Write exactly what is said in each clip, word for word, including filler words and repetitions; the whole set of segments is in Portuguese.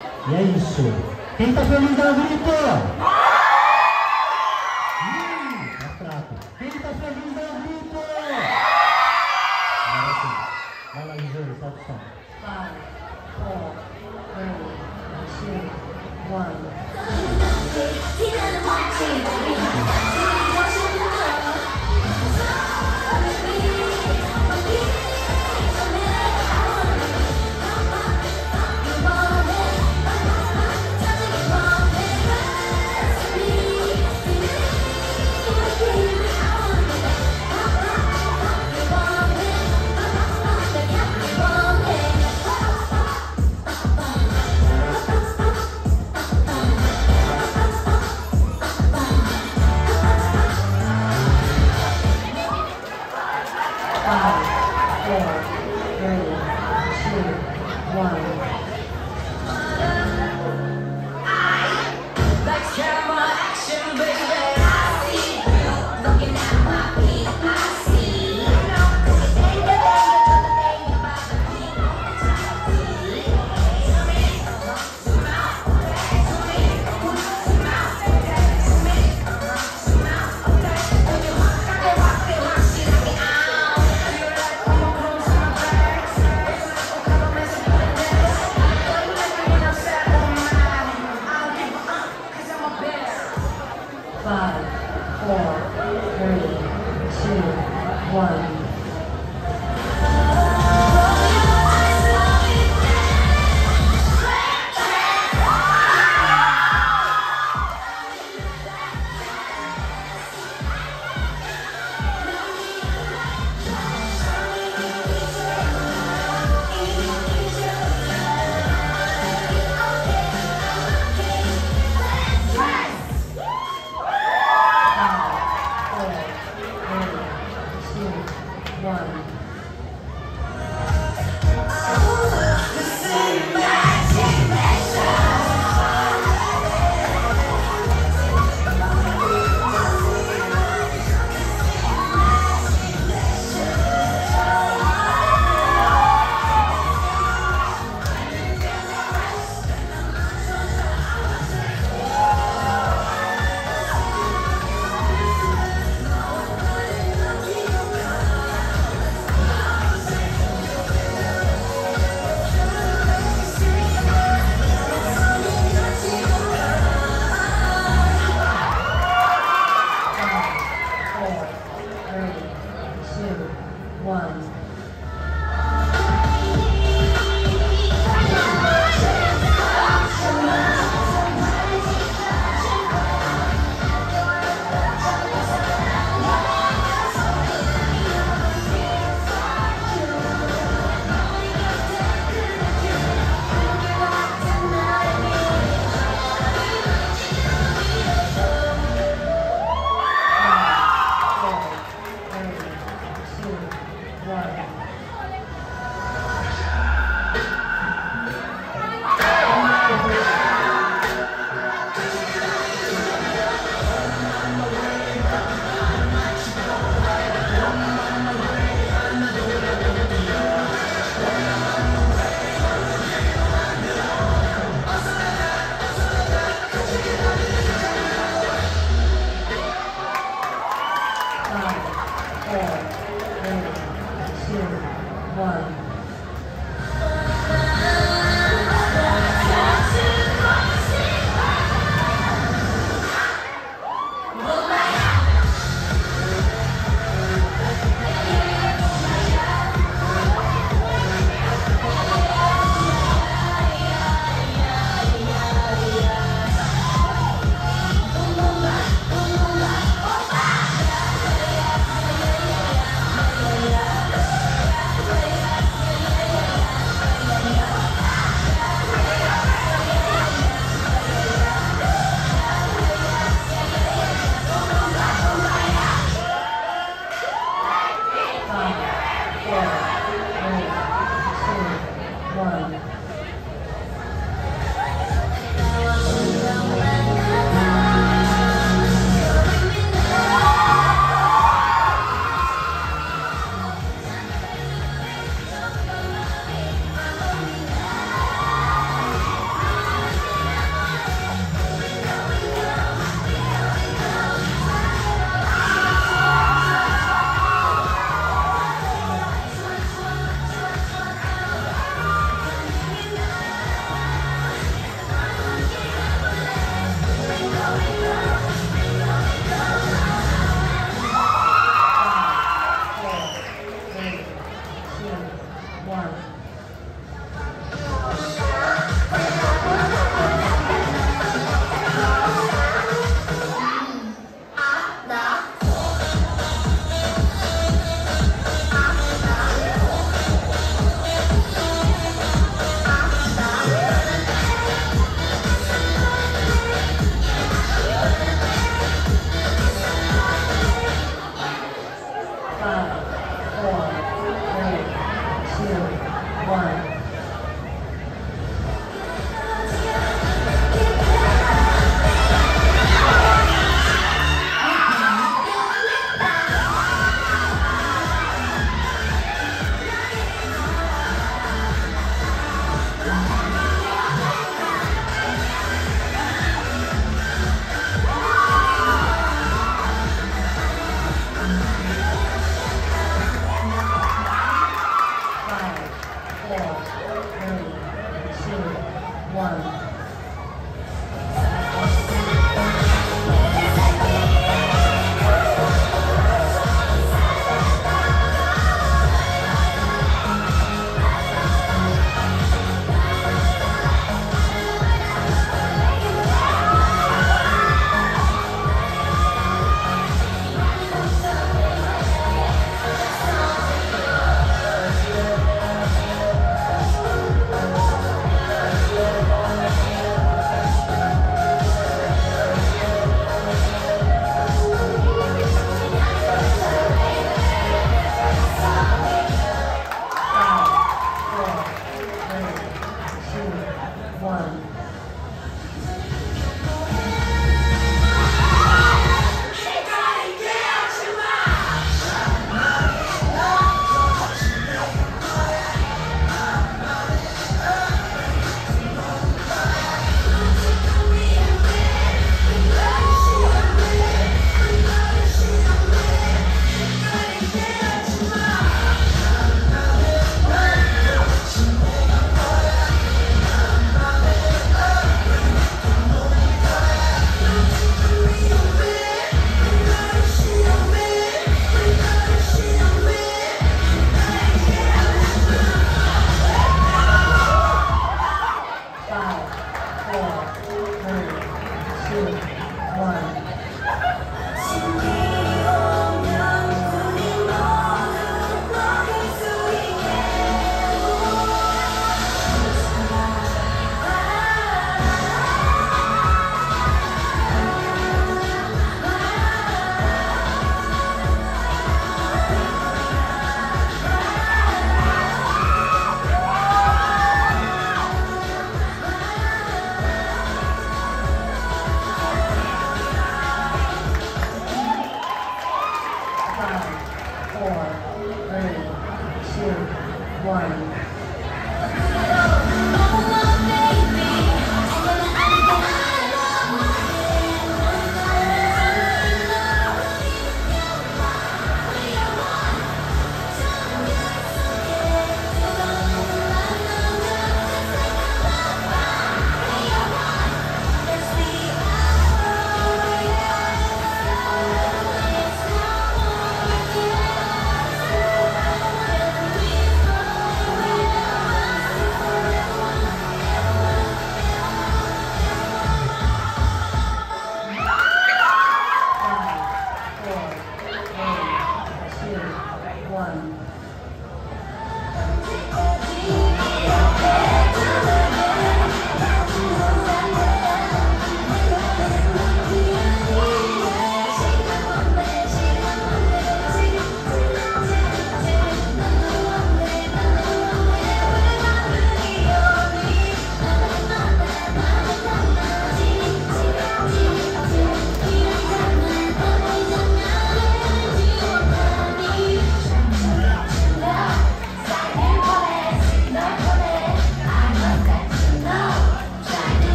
E é isso. Quem tá feliz, dá um grito. Hum, tá fraco. Quem tá feliz, dá um grito. Agora sim. Vai lá, Gisele, solta o som. five, four, three, two, one. Bye.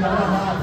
Mano.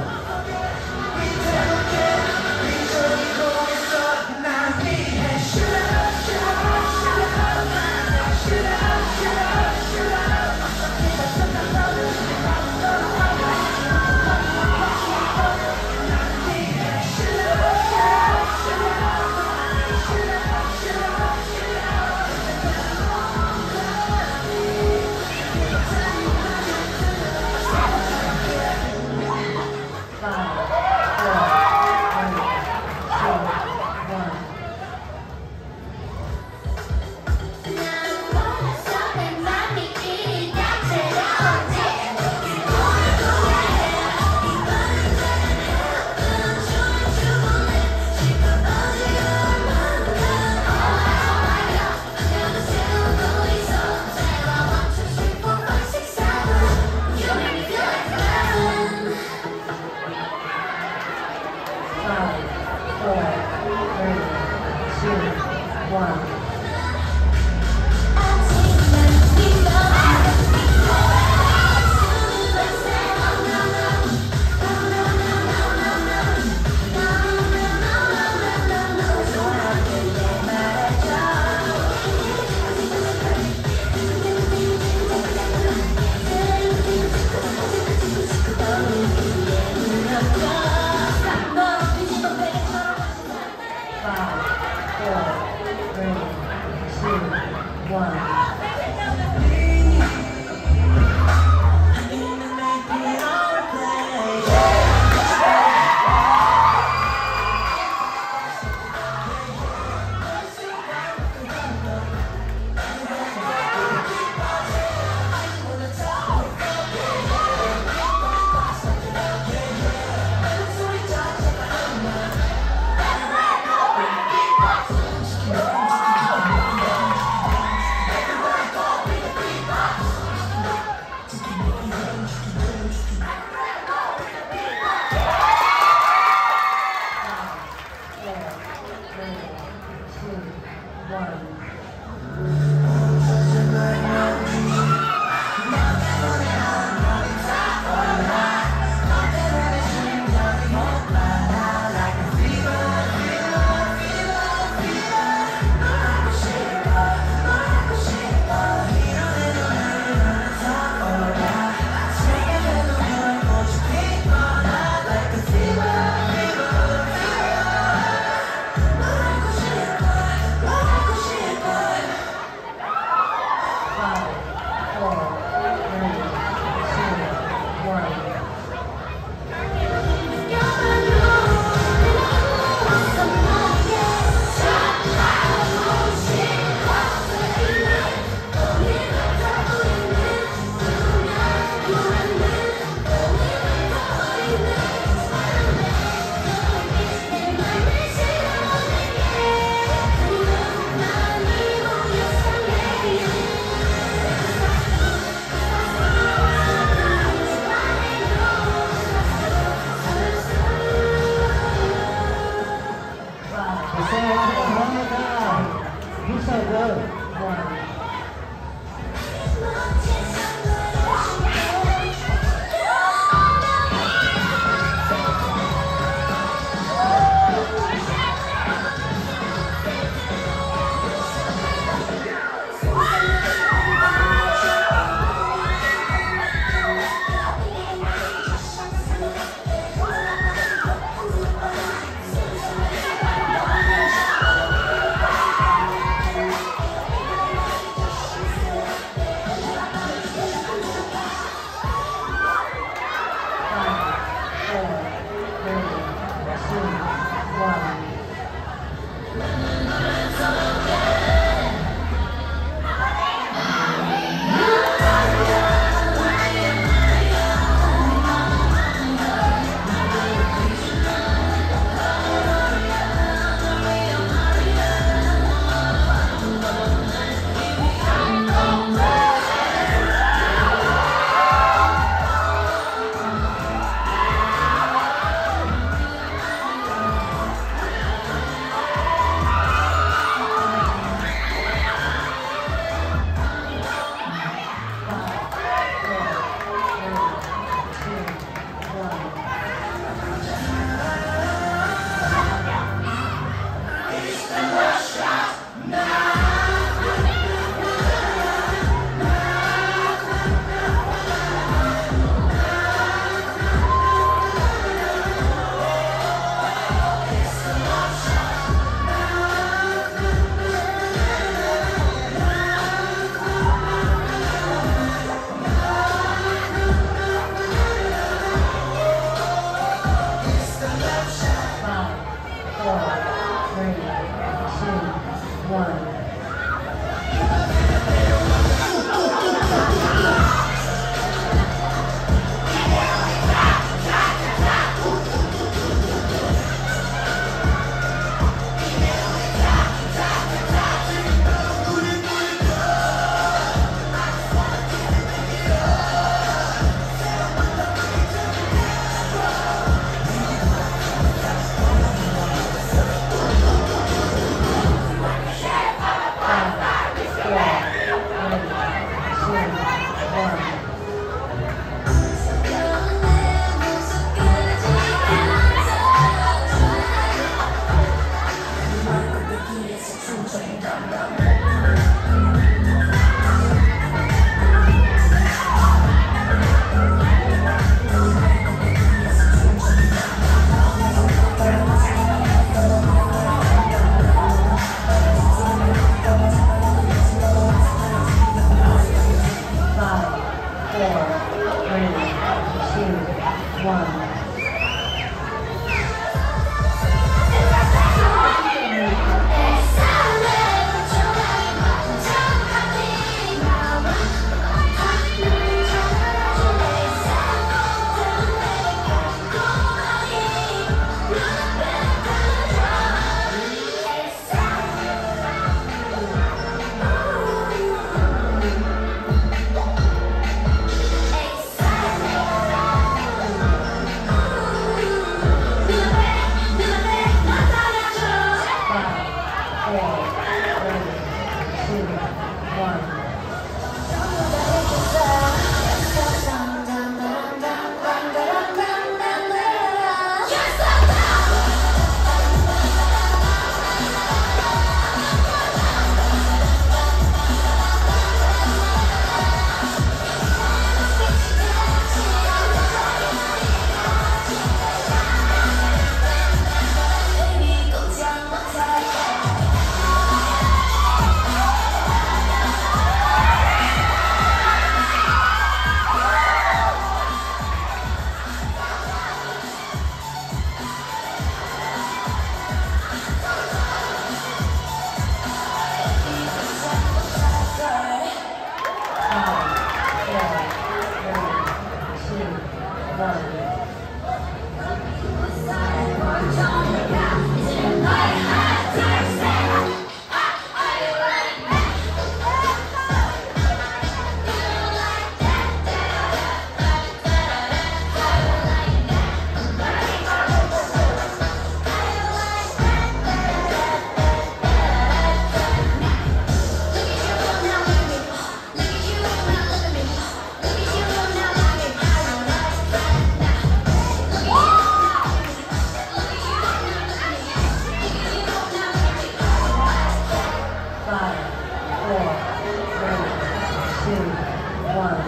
two, one.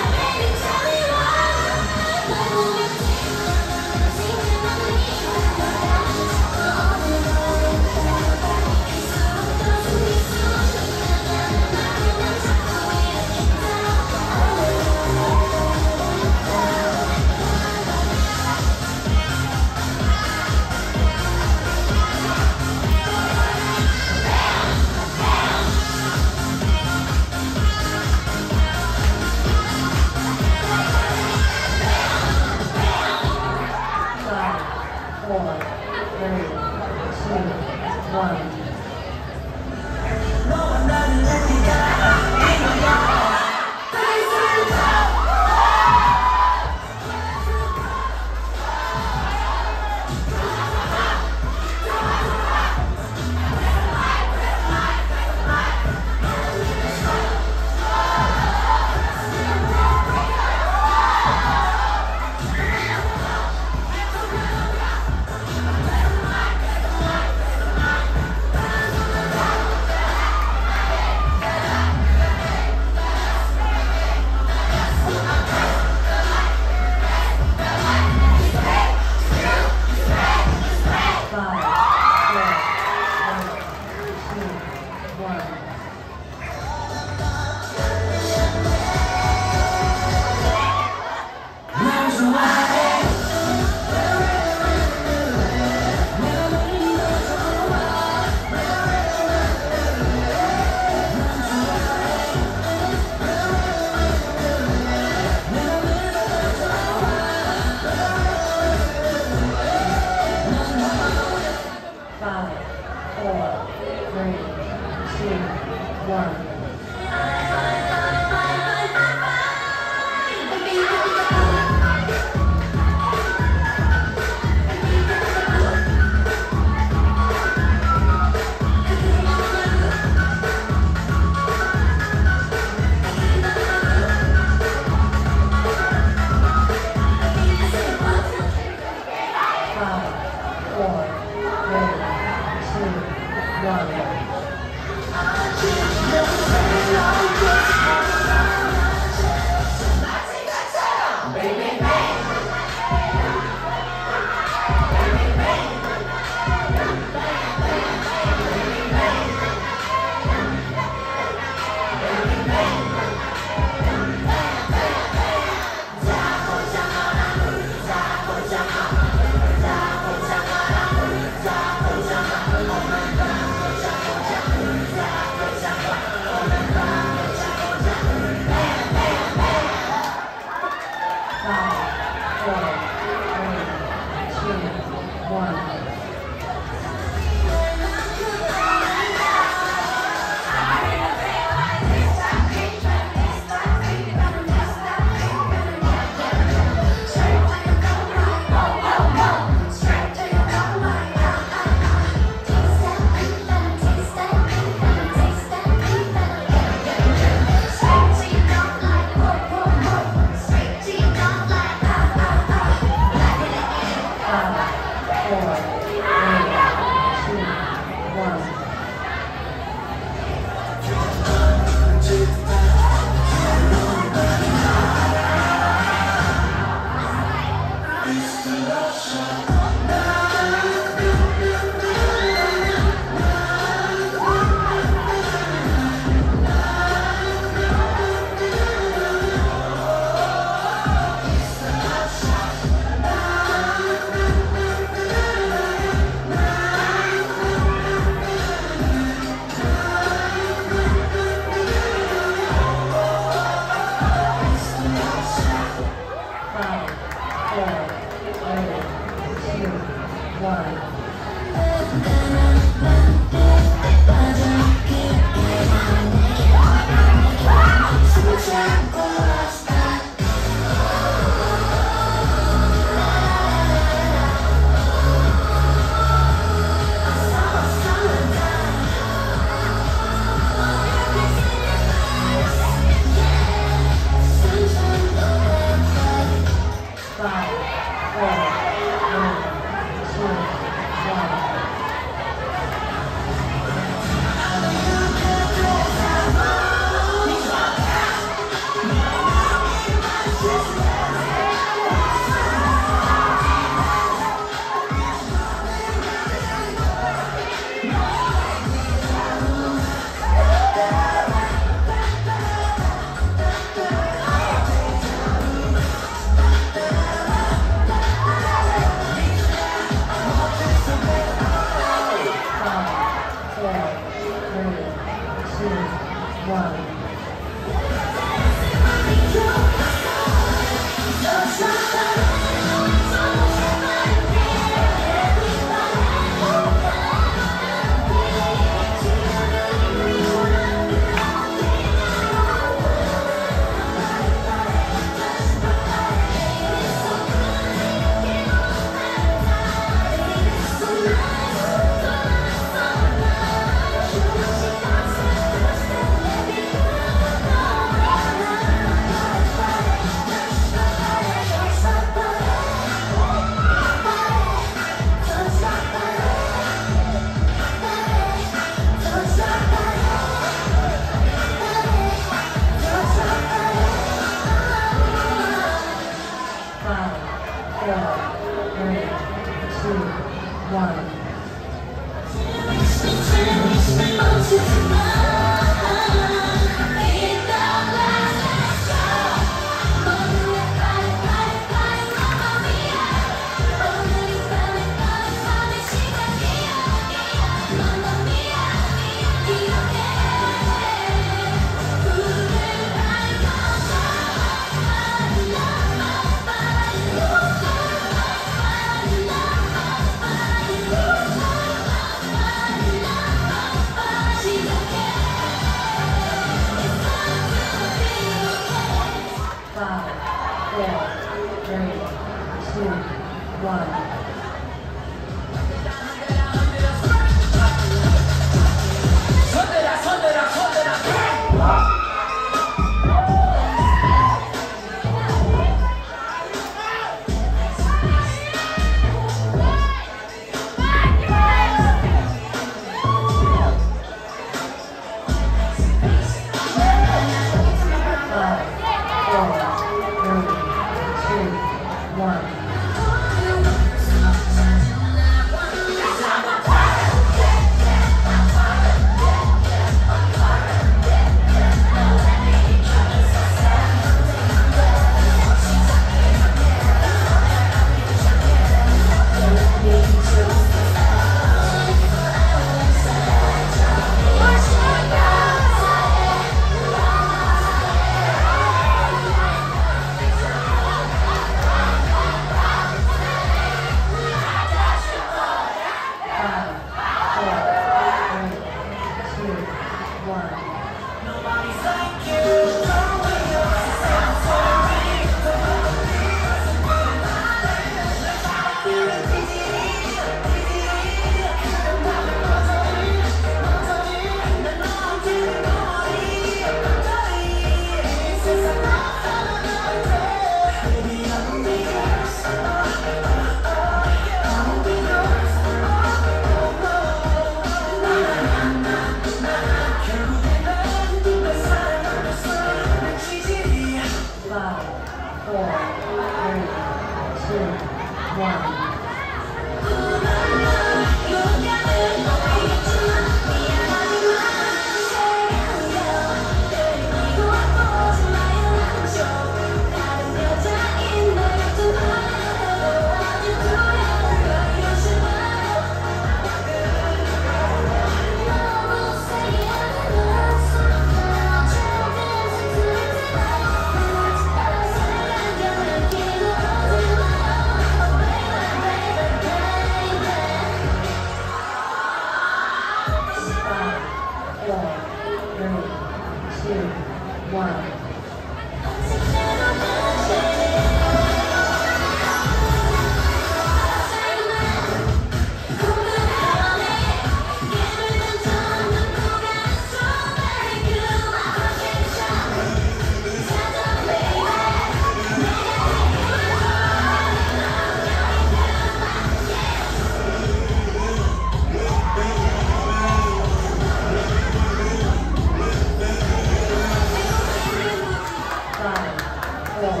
Wow.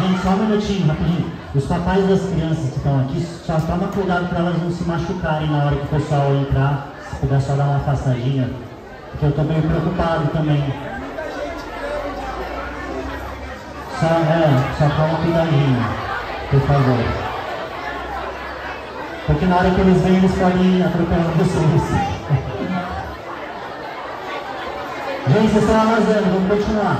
Gente, só um minutinho, rapidinho. Os papais das crianças que estão aqui, só toma cuidado para elas não se machucarem na hora que o pessoal entrar. Se puder só dar uma afastadinha, porque eu estou meio preocupado também. Só, é, só toma cuidadinho, por favor. Porque na hora que eles vêm, eles podem atropelar vocês. Gente, vocês estão arrasando, vamos continuar.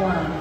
one.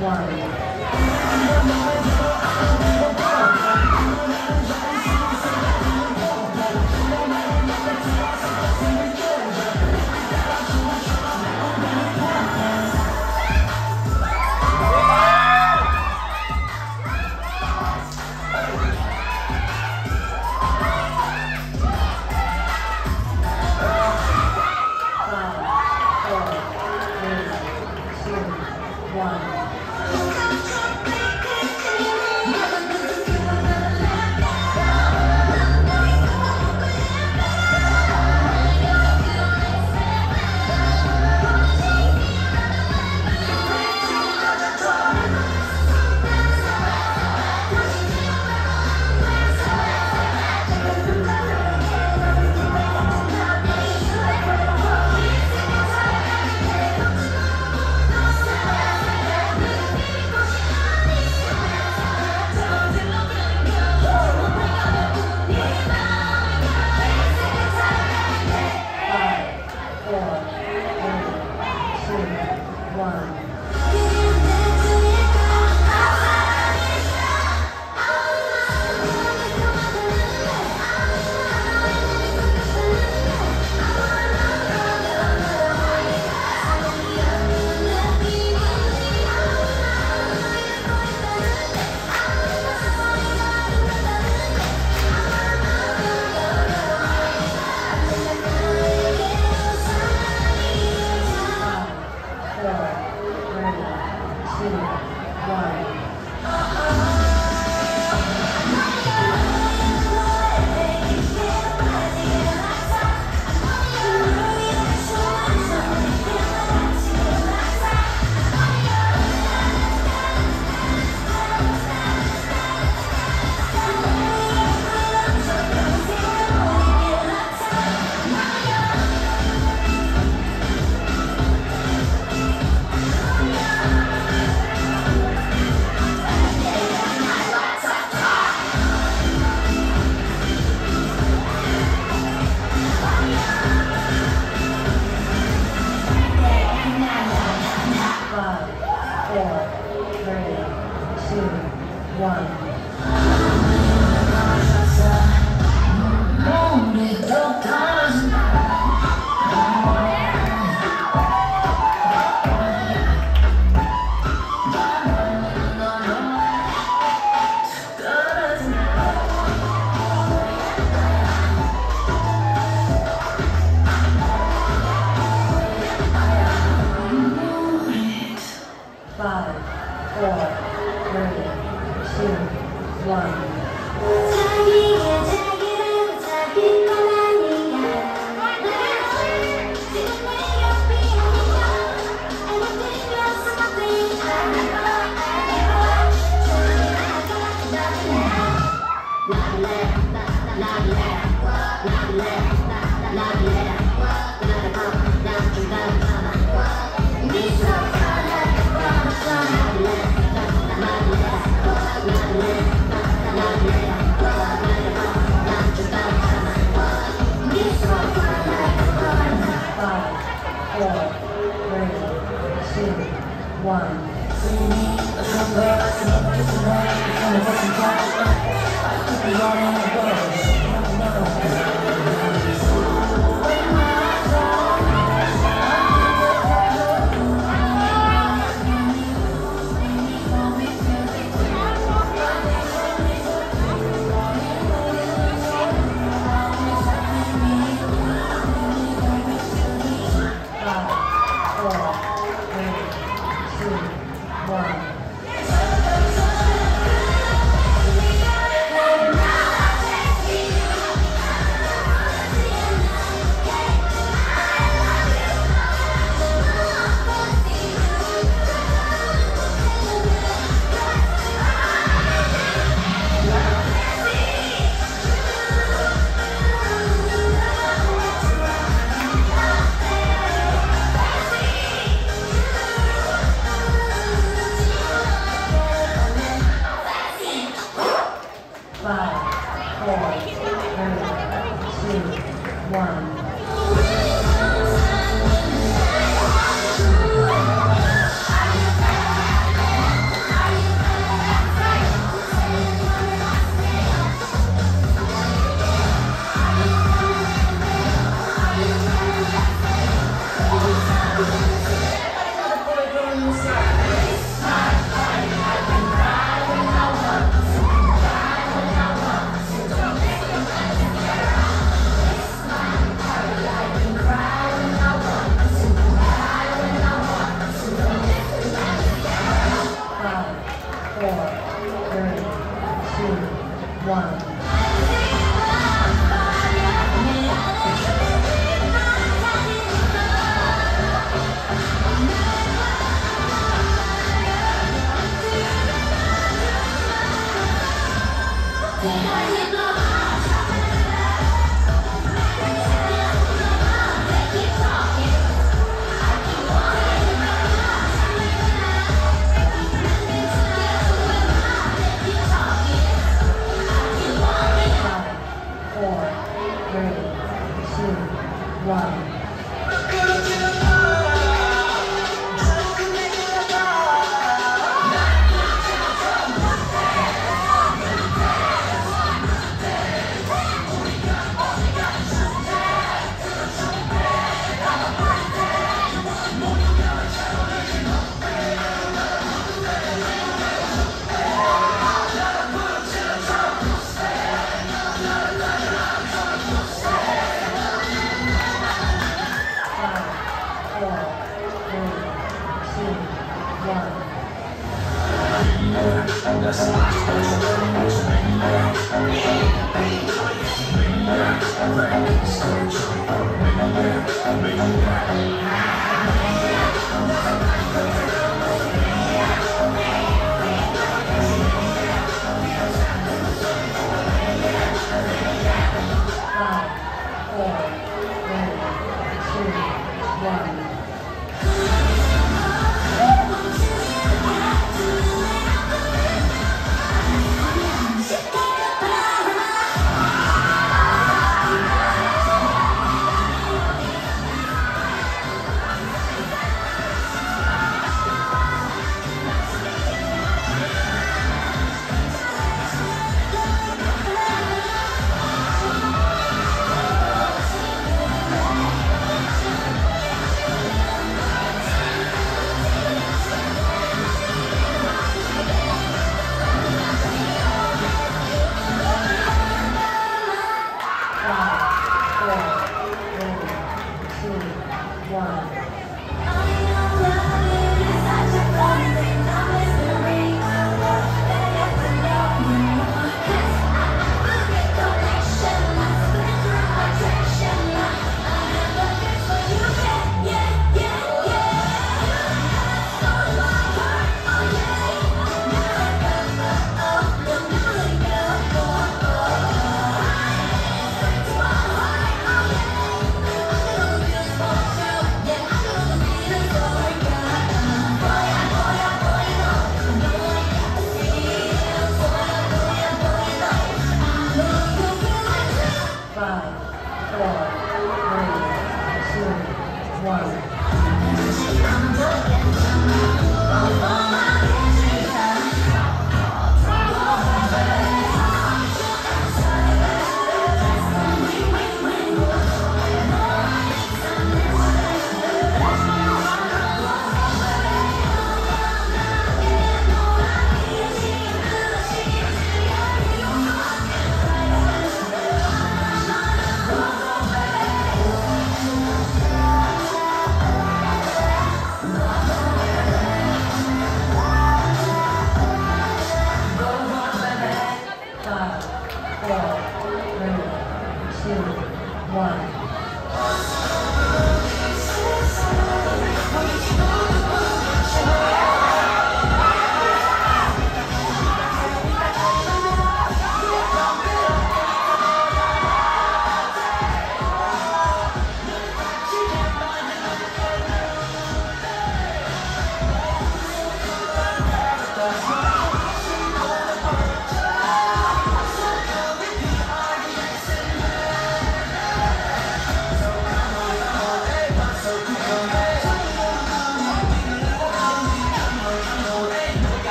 One.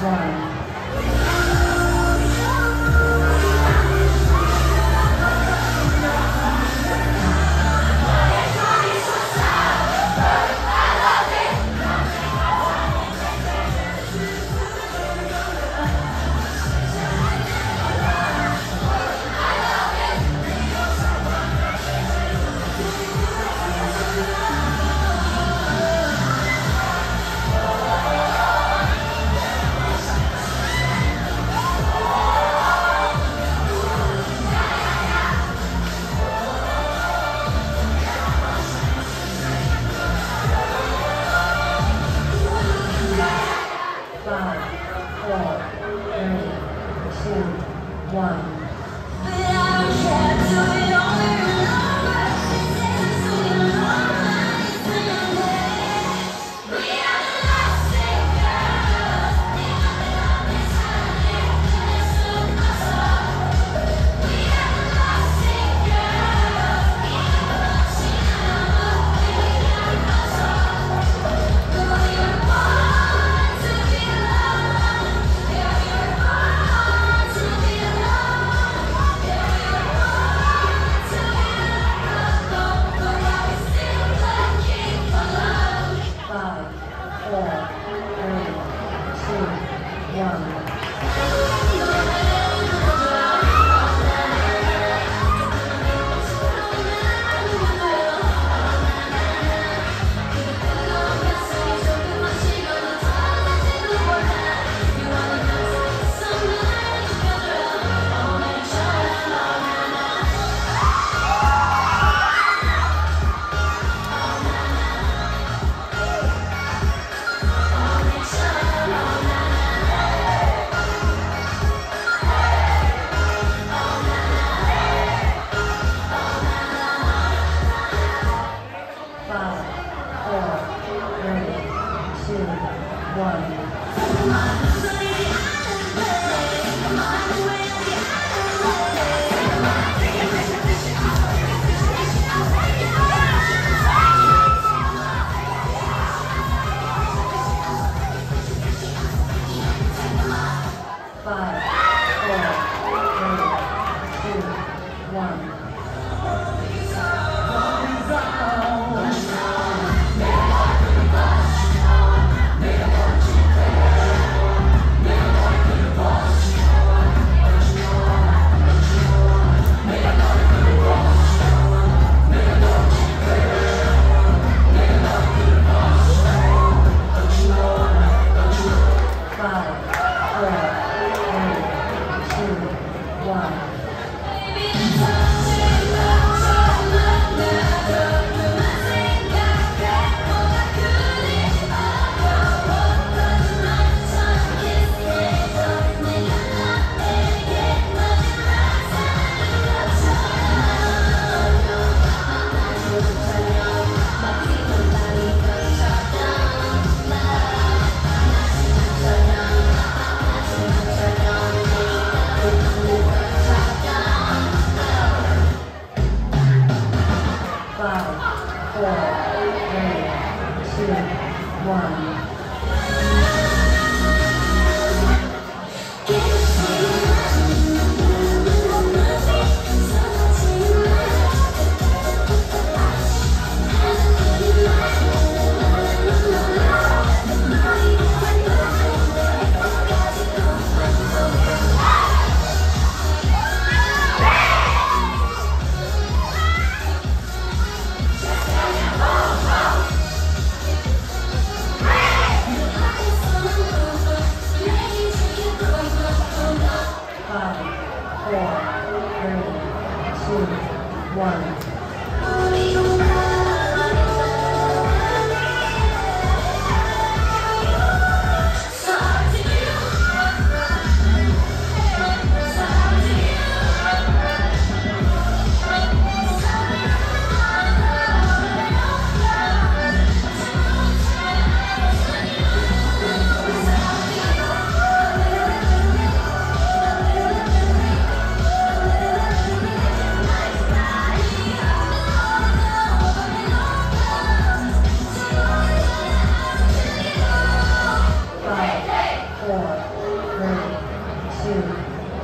Run. One.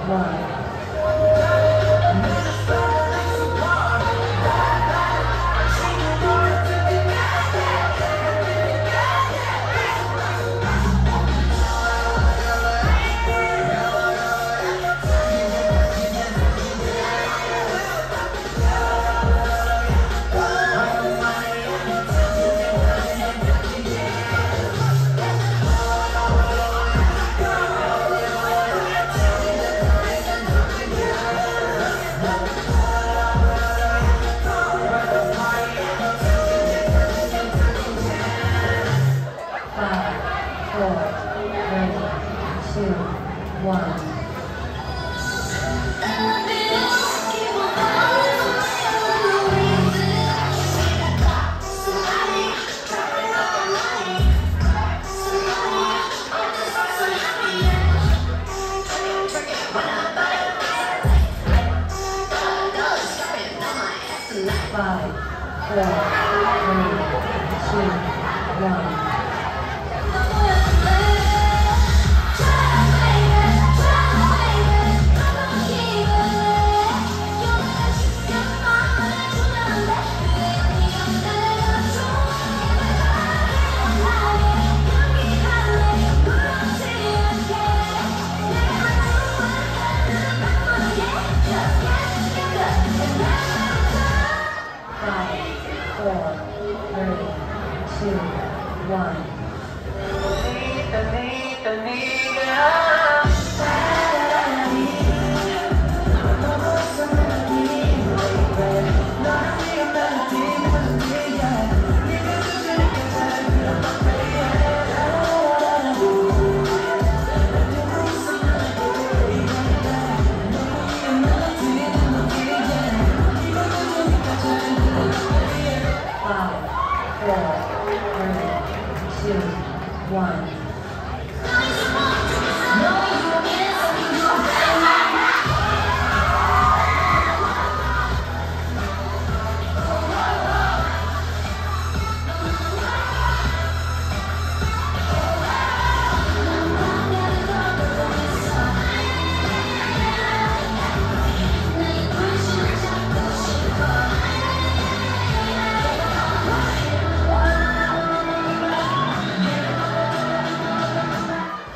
Vai. Wow.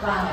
Five,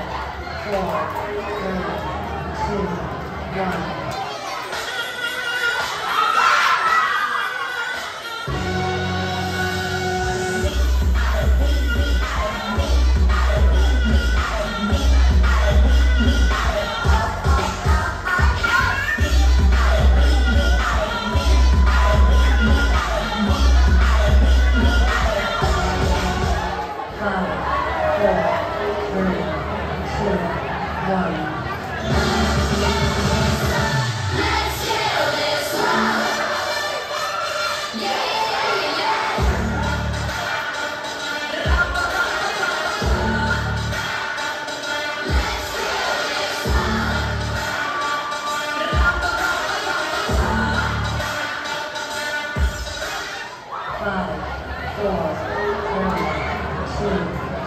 four, three, two,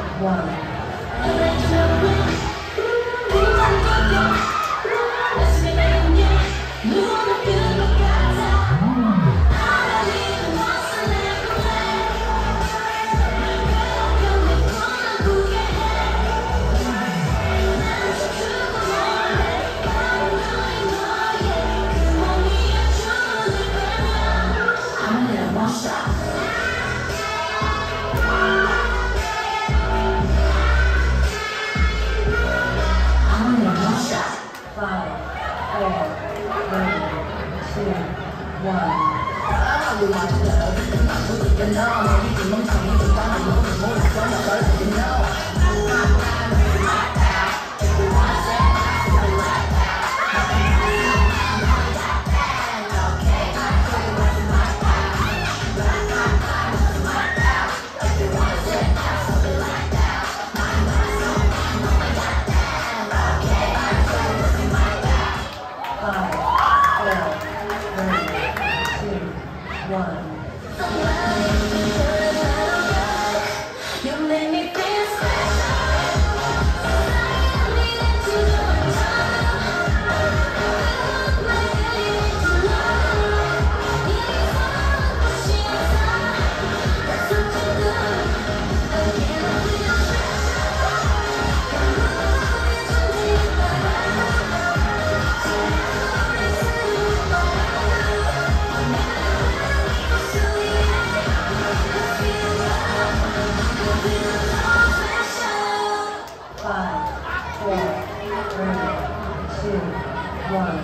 one. One. One. One. One. three, two, one.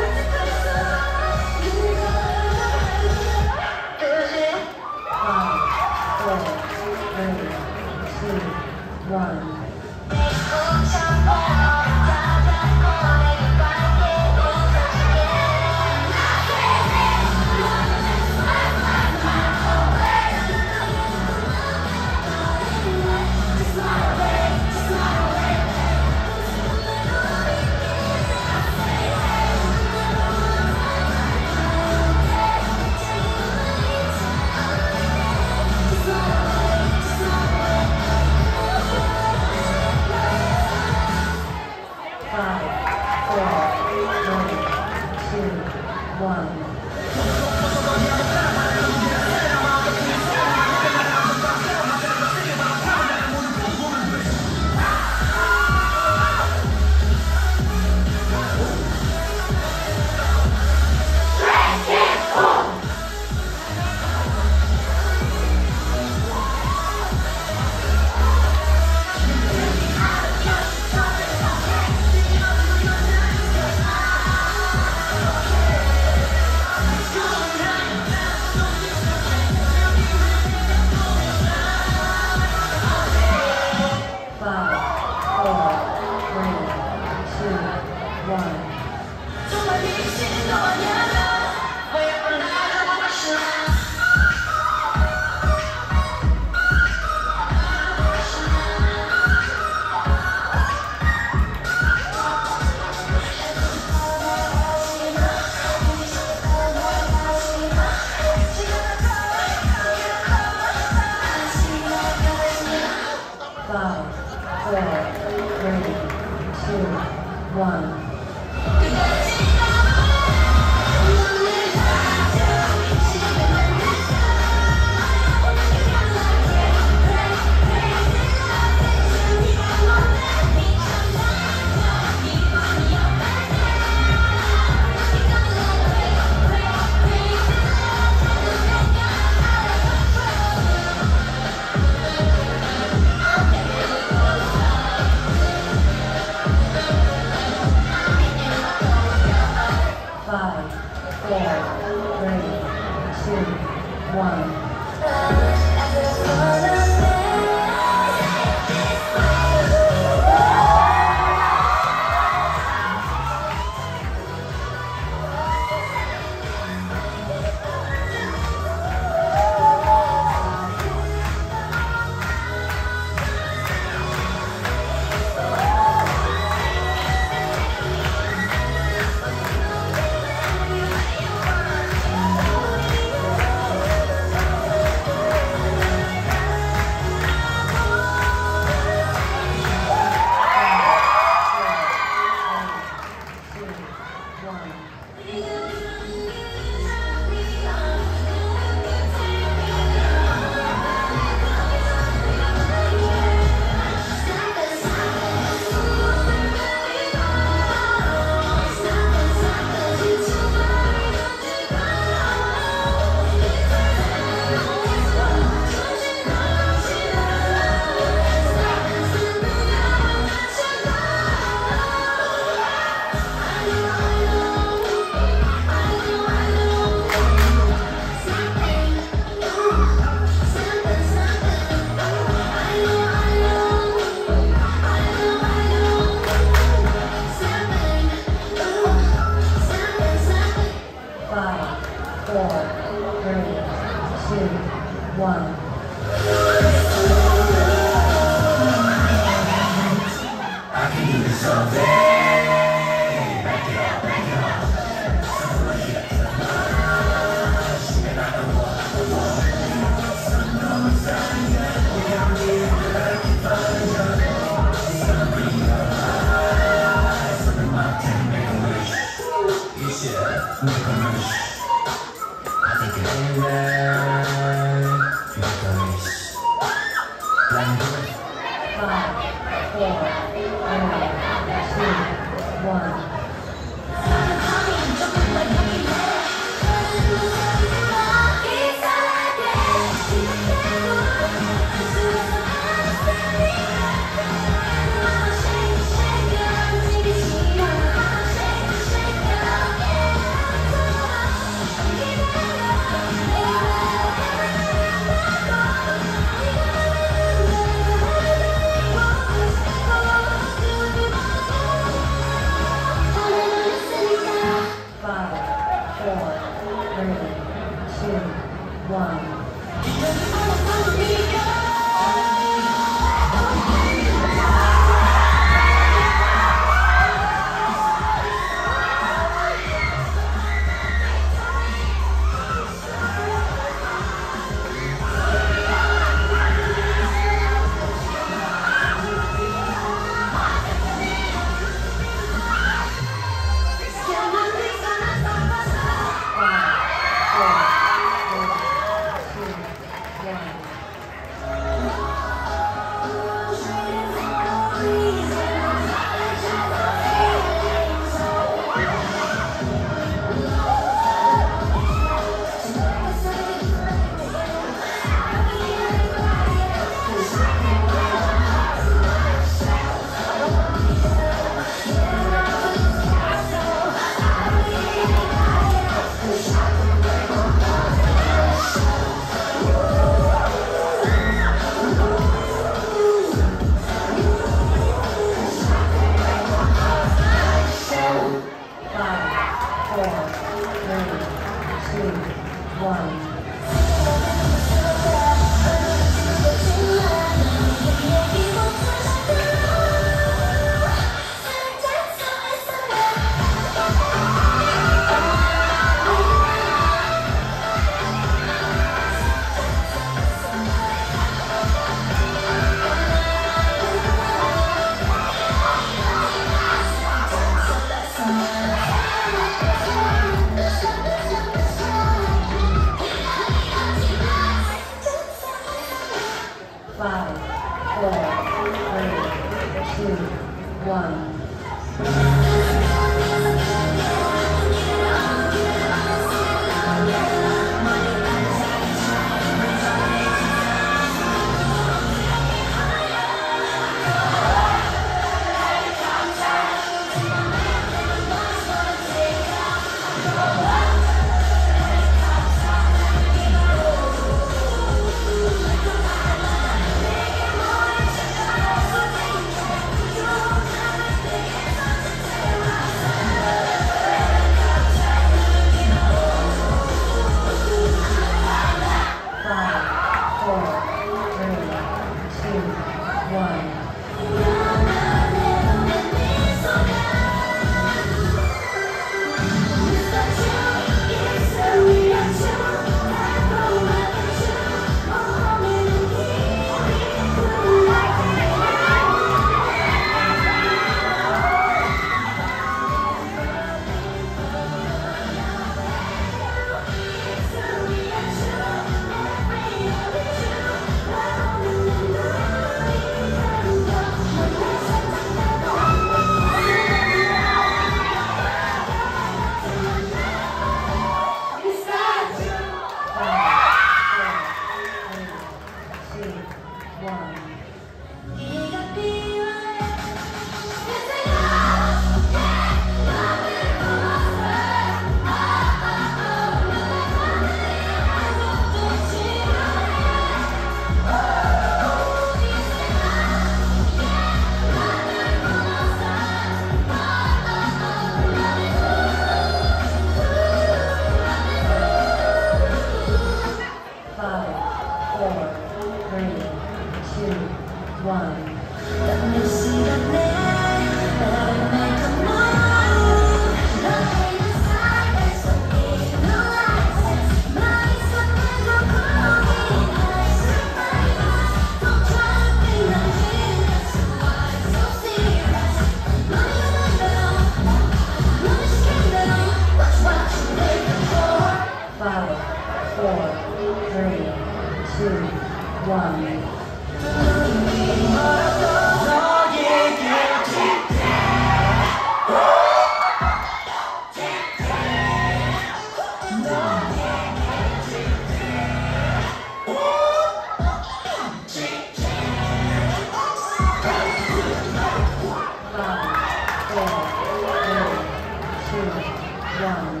gratidão.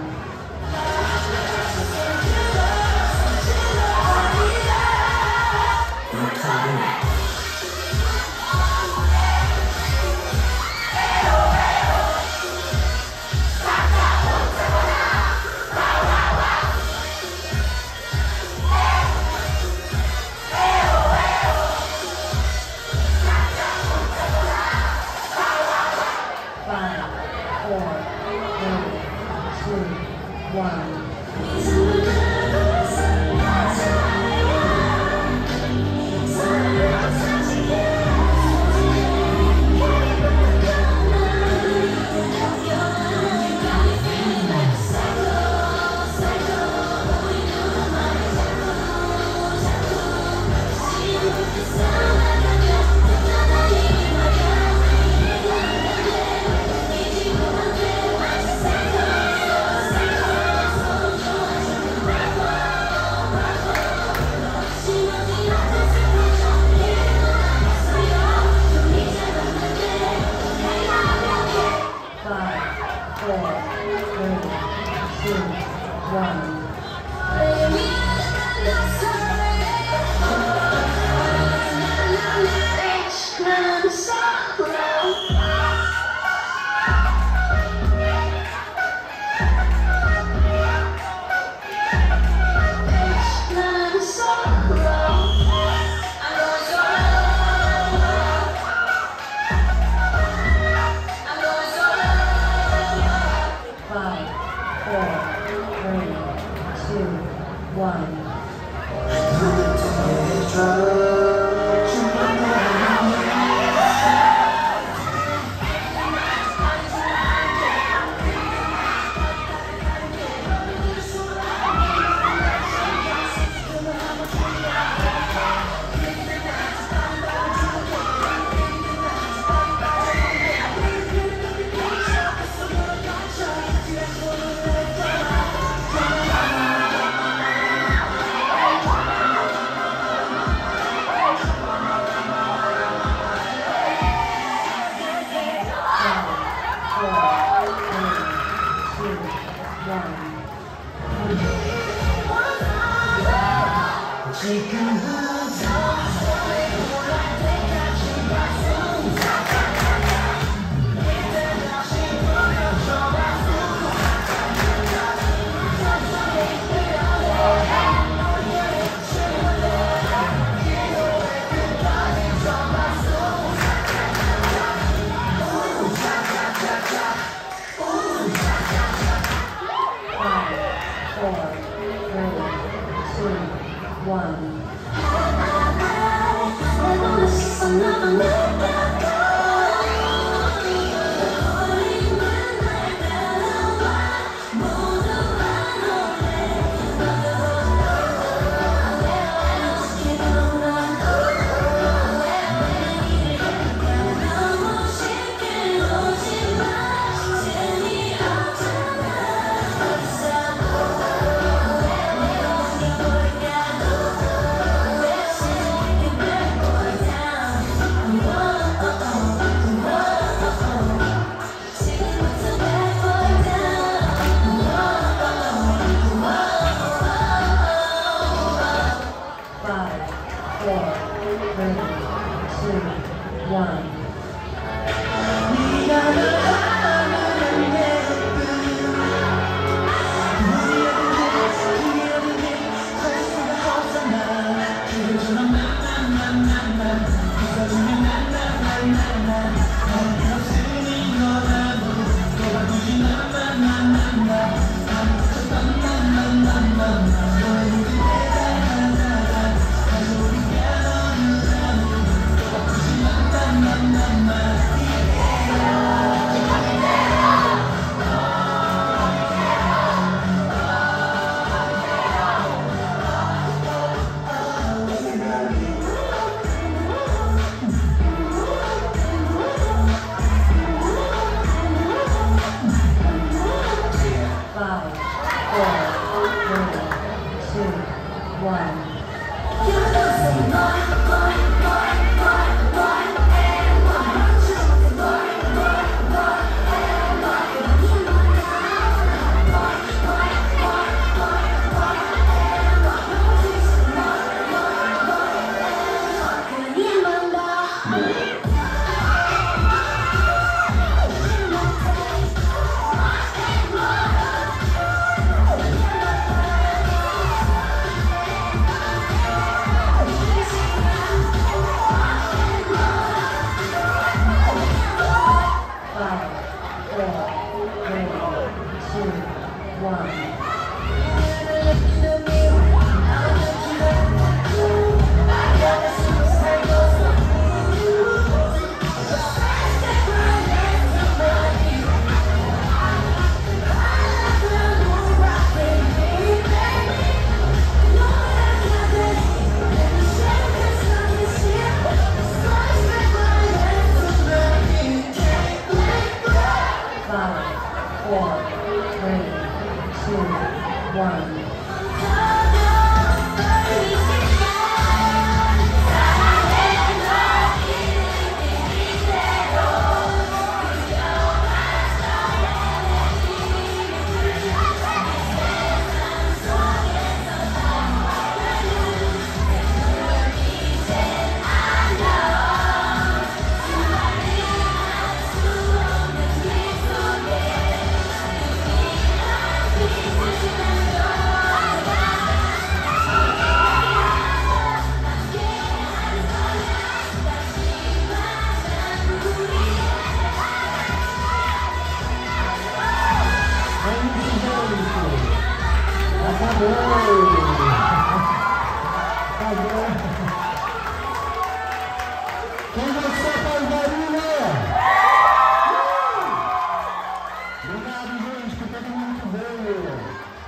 One.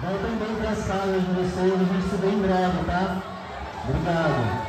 Voltem bem para as salas de vocês, a gente se vê em breve, tá? Obrigado.